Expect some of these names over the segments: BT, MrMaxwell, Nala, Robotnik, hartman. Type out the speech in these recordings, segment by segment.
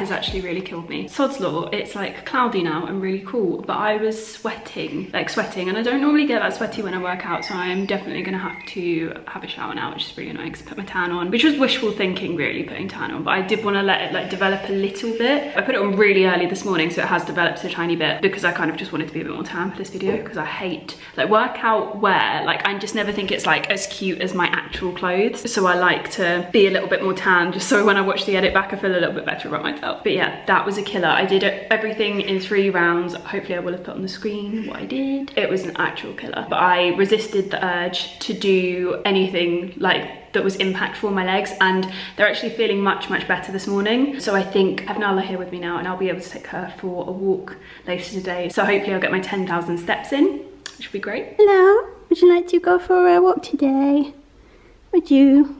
has actually really killed me. Sod's law, it's like cloudy now and really cool, but I was sweating, like sweating, and I don't normally get that sweaty when I work out, so I'm definitely gonna have to have a shower now, which is really annoying, because I put my tan on, which was wishful thinking really, putting tan on, but I did want to let it like develop a little bit. I put it on really early this morning, so it has developed a tiny bit, because I kind of just wanted to be a bit more tan for this video, because I hate like workout wear, like I just never think it's like as cute as my actual clothes, so I like to be a little bit more tan, just so when I watch the edit back I feel a little bit better about myself. But yeah, that was a killer. I did everything in 3 rounds. Hopefully I will have put on the screen what I did. It was an actual killer, but I resisted the urge to do anything like that was impactful on my legs, and they're actually feeling much better this morning. So I think I have Nala here with me now, and I'll be able to take her for a walk later today, so hopefully I'll get my 10,000 steps in, which will be great. Hello, would you like to go for a walk today? Would you?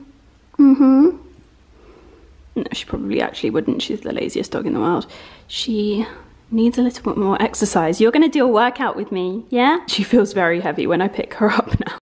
No, she probably actually wouldn't. She's the laziest dog in the world. She needs a little bit more exercise. You're gonna do a workout with me, yeah? She feels very heavy when I pick her up now.